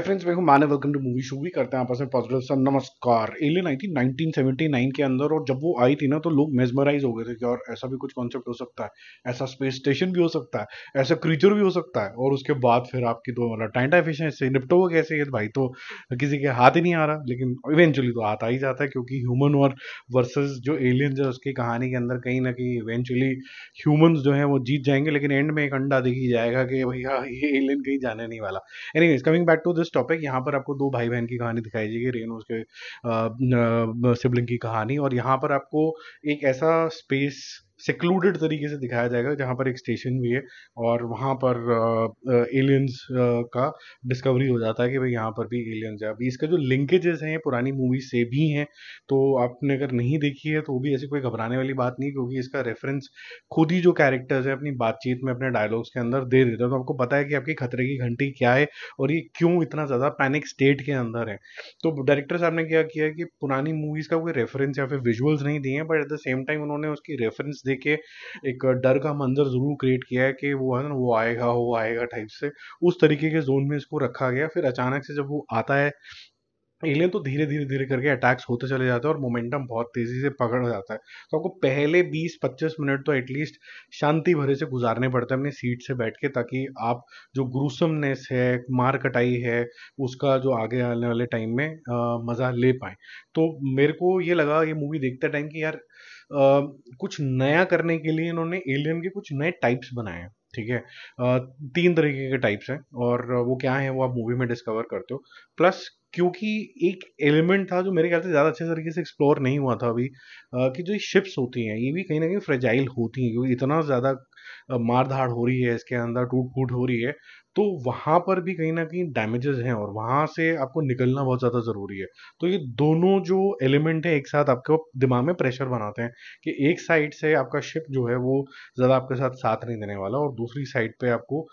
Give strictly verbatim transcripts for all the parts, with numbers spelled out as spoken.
Friends मैं हूं Manav, welcome to movie शूवी। करते हैं आपस में पॉजिटिव सर, नमस्कार। एलियन आई थी नाइनटीन सेवेंटी नाइन के अंदर, और जब वो आई थी ना तो लोग मेजमराइज हो गए थे कि और ऐसा भी कुछ कॉन्सेप्ट हो सकता है, ऐसा स्पेस स्टेशन भी हो सकता है, ऐसा क्रीचर भी हो सकता है। और उसके बाद फिर आपकी तो मतलब टाइटा फिशन से निपटो कैसे भाई, तो किसी के हाथ ही नहीं आ रहा, लेकिन इवेंचुअली तो हाथ आ ही जाता है, क्योंकि ह्यूमन और वर्सेस जो एलियन है उसकी कहानी के अंदर कहीं ना कहीं इवेंचुअली ह्यूमन जो है वो जीत जाएंगे, लेकिन एंड में एक अंडा दिखी जाएगा कि भैया ये एलियन कहीं जाने नहीं वाला। Anyways, coming back to topic, यहाँ पर आपको दो भाई बहन की कहानी दिखाई जाएगी, रेनो उसके सिबलिंग की कहानी, और यहाँ पर आपको एक ऐसा स्पेस सेक्लूडेड तरीके से दिखाया जाएगा जहाँ पर एक स्टेशन भी है और वहाँ पर एलियंस का डिस्कवरी हो जाता है कि भाई यहाँ पर भी एलियंस है। अभी इसका जो लिंकेजेस हैं पुरानी मूवी से भी हैं, तो आपने अगर नहीं देखी है तो भी ऐसी कोई घबराने वाली बात नहीं, क्योंकि इसका रेफरेंस खुद ही जो कैरेक्टर्स है अपनी बातचीत में अपने डायलॉग्स के अंदर दे देता है, तो आपको पता है कि आपकी खतरे की घंटी क्या है और ये क्यों इतना ज़्यादा पैनिक स्टेट के अंदर है। तो डायरेक्टर साहब ने क्या किया कि पुरानी मूवीज़ का कोई रेफरेंस या फिर विजुअल्स नहीं दिए हैं, but at the same time उन्होंने उसकी रेफरेंस देके एक डर का मंजर जरूर क्रिएट किया है कि वो है ना वो आएगा वो आएगा टाइप से, उस तरीके के जोन में इसको रखा गया। फिर अचानक से जब वो आता है एलियन, तो धीरे धीरे धीरे करके अटैक्स होते चले जाते हैं और मोमेंटम बहुत तेज़ी से पकड़ जाता है, तो आपको पहले बीस पच्चीस मिनट तो एटलीस्ट शांति भरे से गुजारने पड़ते हैं अपनी सीट से बैठ के, ताकि आप जो ग्रूसमनेस है, मार कटाई है, उसका जो आगे आने वाले टाइम में मज़ा ले पाएँ। तो मेरे को ये लगा ये मूवी देखते टाइम कि यार आ, कुछ नया करने के लिए इन्होंने एलियन के कुछ नए टाइप्स बनाए हैं, ठीक है। आ, तीन तरीके के टाइप्स हैं और वो क्या है वो आप मूवी में डिस्कवर करते हो। प्लस क्योंकि एक एलिमेंट था जो मेरे ख्याल से ज़्यादा अच्छे तरीके से एक्सप्लोर नहीं हुआ था अभी, आ, कि जो शिप्स होती हैं ये भी कहीं ना कहीं फ्रेजाइल होती हैं, क्योंकि इतना ज़्यादा मार धाड़ हो रही है इसके अंदर, टूट फूट हो रही है, तो वहाँ पर भी कहीं ना कहीं डैमेजेस हैं और वहाँ से आपको निकलना बहुत ज़्यादा ज़रूरी है। तो ये दोनों जो एलिमेंट है एक साथ आपके दिमाग में प्रेशर बनाते हैं कि एक साइड से आपका शिप जो है वो ज़्यादा आपके साथ साथ नहीं देने वाला, और दूसरी साइड पे आपको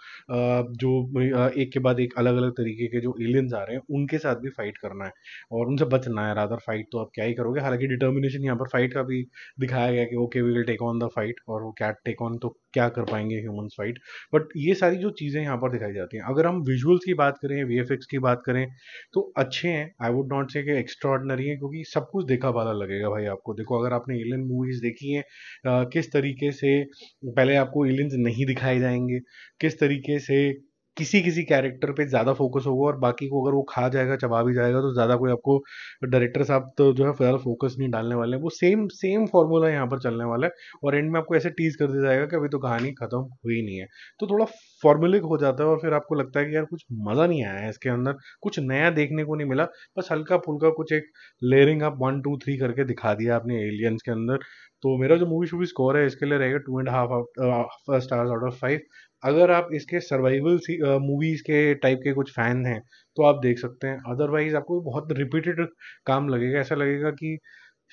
जो एक के बाद एक अलग अलग तरीके के जो एलियंस आ रहे हैं उनके साथ भी फाइट करना है और उनसे बचना है। रादर फाइट तो आप क्या ही करोगे, हालांकि डिटर्मिनेशन यहाँ पर फाइट का भी दिखाया गया कि okay we will take on the fight, और वो क्या टेक ऑन तो क्या कर पाएंगे ह्यूमंस फाइट, बट ये सारी जो चीज़ें यहाँ पर दिखाई जाती हैं। अगर हम विजुअल्स की बात करें, वीएफएक्स की बात करें, तो अच्छे हैं, आई वुड नॉट से कि एक्स्ट्राऑर्डिनरी है, क्योंकि सब कुछ देखा भाला लगेगा भाई आपको। देखो अगर आपने एलियन मूवीज़ देखी हैं, किस तरीके से पहले आपको एलियंस नहीं दिखाए जाएंगे, किस तरीके से किसी किसी कैरेक्टर पे ज़्यादा फोकस होगा और बाकी को अगर वो खा जाएगा चबा भी जाएगा तो ज़्यादा कोई आपको डायरेक्टर साहब तो जो है ज़्यादा फोकस नहीं डालने वाले हैं, वो सेम सेम फार्मूला यहाँ पर चलने वाला है और एंड में आपको ऐसे टीज कर दिया जाएगा कि अभी तो कहानी खत्म हुई नहीं है, तो थोड़ा फॉर्मूलिक हो जाता है और फिर आपको लगता है कि यार कुछ मज़ा नहीं आया है इसके अंदर, कुछ नया देखने को नहीं मिला, बस हल्का फुल्का कुछ एक लेयरिंग आप वन टू थ्री करके दिखा दिया आपने एलियंस के अंदर। तो मेरा जो मूवी शूवी स्कोर है इसके लिए रहेगा two and half stars out of five. अगर आप इसके सर्वाइवल मूवीज़ के टाइप के कुछ फ़ैन हैं तो आप देख सकते हैं, अदरवाइज़ आपको बहुत रिपीटेड काम लगेगा, ऐसा लगेगा कि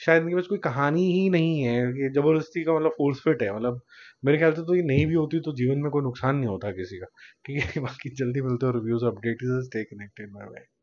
शायद इनके पास कोई कहानी ही नहीं है, ये ज़बरदस्ती का मतलब फोर्स फिट है। मतलब मेरे ख्याल से तो ये नहीं भी होती तो जीवन में कोई नुकसान नहीं होता किसी का, ठीक है। बाकी जल्दी मिलते हो reviews update, stay connected, bye bye.